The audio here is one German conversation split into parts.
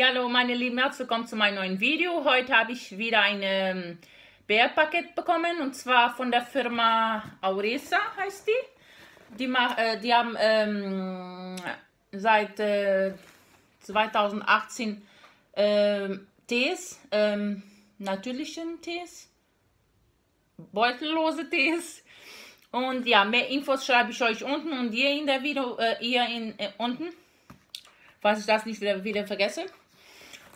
Hallo meine Lieben, herzlich willkommen zu meinem neuen Video. Heute habe ich wieder ein Bärpaket bekommen und zwar von der Firma Auresa heißt die. Die haben seit 2018 Tees, natürlichen Tees, beutellose Tees. Und ja, mehr Infos schreibe ich euch unten und ihr in der Video, unten, falls ich das nicht wieder vergesse.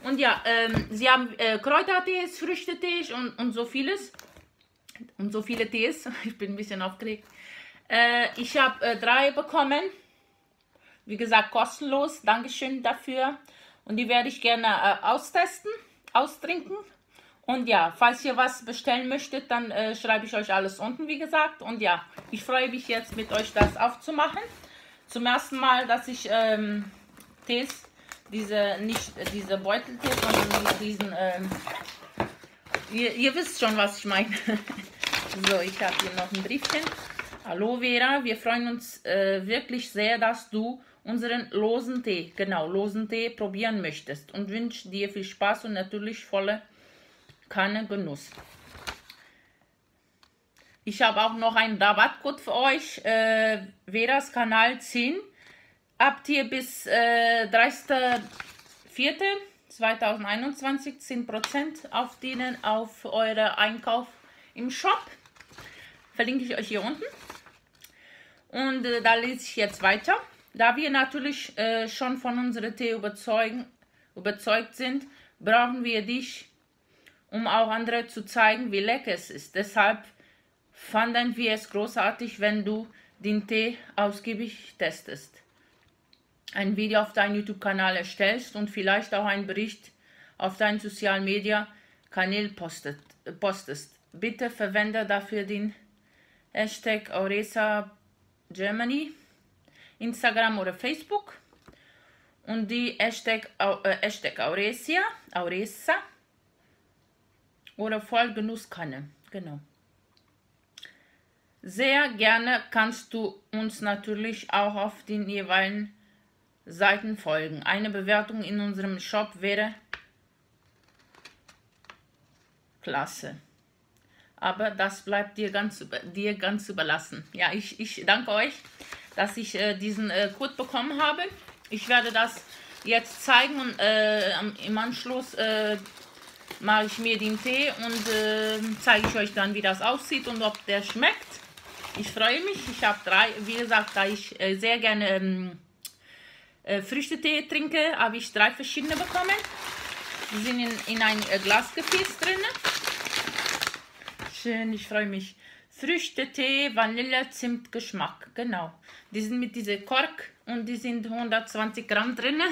Und ja, sie haben Kräutertees, Früchtetees und so vieles. Und so viele Tees. Ich bin ein bisschen aufgeregt. Ich habe 3 bekommen. Wie gesagt, kostenlos. Dankeschön dafür. Und die werde ich gerne austesten, austrinken. Und ja, falls ihr was bestellen möchtet, dann schreibe ich euch alles unten, wie gesagt. Und ja, ich freue mich jetzt mit euch das aufzumachen. Zum ersten Mal, dass ich Tees, nicht diese Beuteltees, sondern diesen, ihr wisst schon, was ich meine. So, ich habe hier noch ein Briefchen. Hallo Vera, wir freuen uns wirklich sehr, dass du unseren losen Tee probieren möchtest und wünsche dir viel Spaß und natürlich volle Kanne Genuss. Ich habe auch noch einen Rabattcode für euch, Veras Kanal 10. Habt ihr bis 30.04.2021 10% auf eure Einkauf im Shop. Verlinke ich euch hier unten. Und da lese ich jetzt weiter. Da wir natürlich schon von unserem Tee überzeugt sind, brauchen wir dich, um auch anderen zu zeigen, wie lecker es ist. Deshalb fanden wir es großartig, wenn du den Tee ausgiebig testest, ein Video auf deinem YouTube-Kanal erstellst und vielleicht auch einen Bericht auf deinen Social-Media-Kanälen postest. Bitte verwende dafür den Hashtag Auresa Germany, Instagram oder Facebook und die Hashtag Auresa oder Vollgenusskanne, genau. Sehr gerne kannst du uns natürlich auch auf den jeweiligen Seiten folgen. Eine Bewertung in unserem Shop wäre klasse. Aber das bleibt dir ganz überlassen. Ja, ich danke euch, dass ich diesen Code bekommen habe. Ich werde das jetzt zeigen und im Anschluss mache ich mir den Tee und zeige ich euch dann, wie das aussieht und ob der schmeckt. Ich freue mich. Ich habe 3, wie gesagt, da ich sehr gerne Früchtetee trinke, habe ich 3 verschiedene bekommen. Die sind in ein Glasgefäß drin. Schön, ich freue mich. Früchtetee, Vanille, Zimt, Geschmack, genau. Die sind mit diesem Kork und die sind 120 Gramm drin.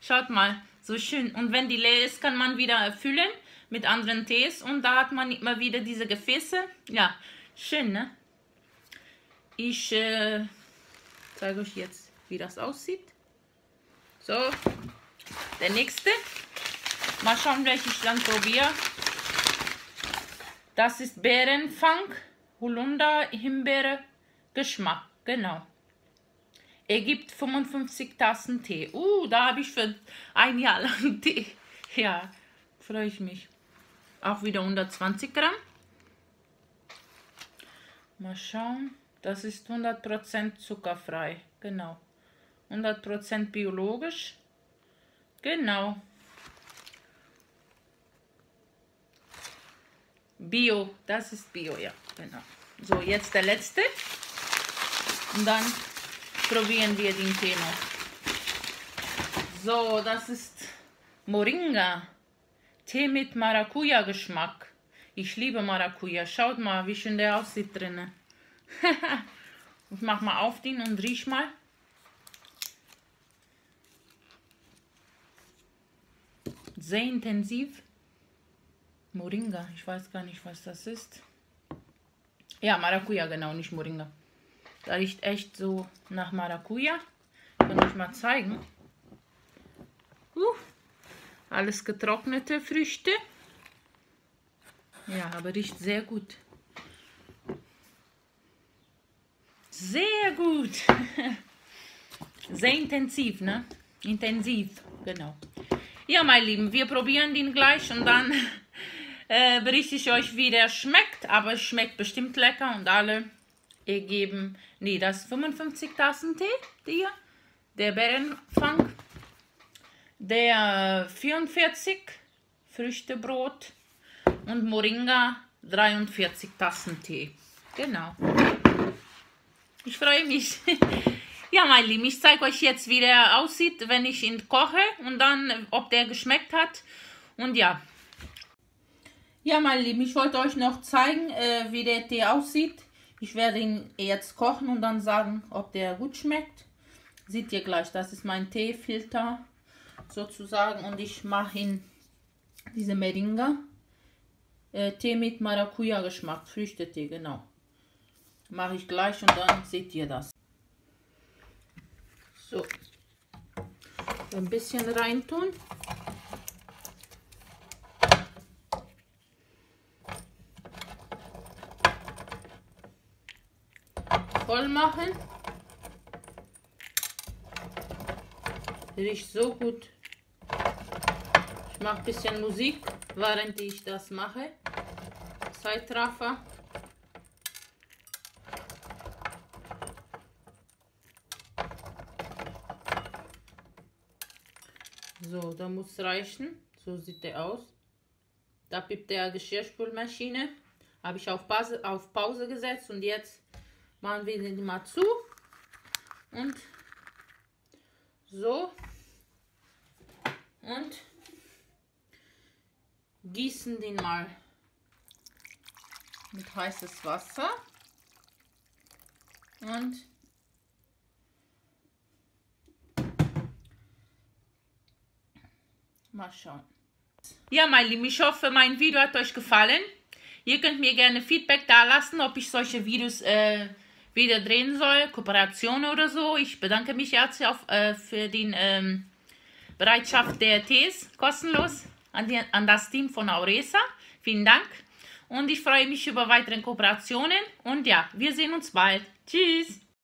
Schaut mal, so schön. Und wenn die leer ist, kann man wieder füllen mit anderen Tees und da hat man immer wieder diese Gefäße. Ja, schön, ne? Ich zeige euch jetzt, wie das aussieht. So, der nächste. Mal schauen, welches dann probiere. Das ist Bärenfang, Holunder, Himbeere, Geschmack, genau. Er gibt 55 Tassen Tee. Da habe ich für ein Jahr lang Tee. Ja, freue ich mich. Auch wieder 120 Gramm. Mal schauen. Das ist 100% zuckerfrei, genau. 100% biologisch. Genau. Bio, das ist Bio, ja, genau. So, jetzt der letzte. Und dann probieren wir den Tee noch. So, das ist Moringa. Tee mit Maracuja-Geschmack. Ich liebe Maracuja. Schaut mal, wie schön der aussieht drinnen. Ich mach mal auf den und riech mal. Sehr intensiv. Moringa, ich weiß gar nicht, was das ist. Ja, Maracuja, genau, nicht Moringa. Da riecht echt so nach Maracuja. Kann ich mal zeigen. Alles getrocknete Früchte. Ja, aber riecht sehr gut. Sehr gut. Sehr intensiv, ne? Intensiv, genau. Ja, meine Lieben, wir probieren den gleich und dann berichte ich euch, wie der schmeckt. Aber es schmeckt bestimmt lecker und alle geben, nee, das 55 Tassen Tee, der Bärenfang, der 44 Früchtebrot und Moringa 43 Tassen Tee. Genau. Ich freue mich. Ja, mein Lieben, ich zeige euch jetzt, wie der aussieht, wenn ich ihn koche und dann, ob der geschmeckt hat. Und ja. Ja, mein Lieben, ich wollte euch noch zeigen, wie der Tee aussieht. Ich werde ihn jetzt kochen und dann sagen, ob der gut schmeckt. Seht ihr gleich, das ist mein Teefilter sozusagen. Und ich mache ihn, diese Moringa Tee mit Maracuja Geschmack, Früchtetee, genau. Mache ich gleich und dann seht ihr das. So, ein bisschen reintun. Voll machen. Riecht so gut. Ich mache ein bisschen Musik, während ich das mache. Zeitraffer. So, da muss reichen. So sieht der aus. Da piept der Geschirrspülmaschine. Habe ich auf Pause gesetzt und jetzt machen wir den mal zu. Und so. Und gießen den mal mit heißes Wasser. Und mal schauen. Ja, meine Lieben, ich hoffe, mein Video hat euch gefallen. Ihr könnt mir gerne Feedback da lassen, ob ich solche Videos wieder drehen soll, Kooperation oder so. Ich bedanke mich herzlich für die Bereitschaft der Tees, kostenlos, an das Team von Auresa. Vielen Dank und ich freue mich über weitere Kooperationen und ja, wir sehen uns bald. Tschüss!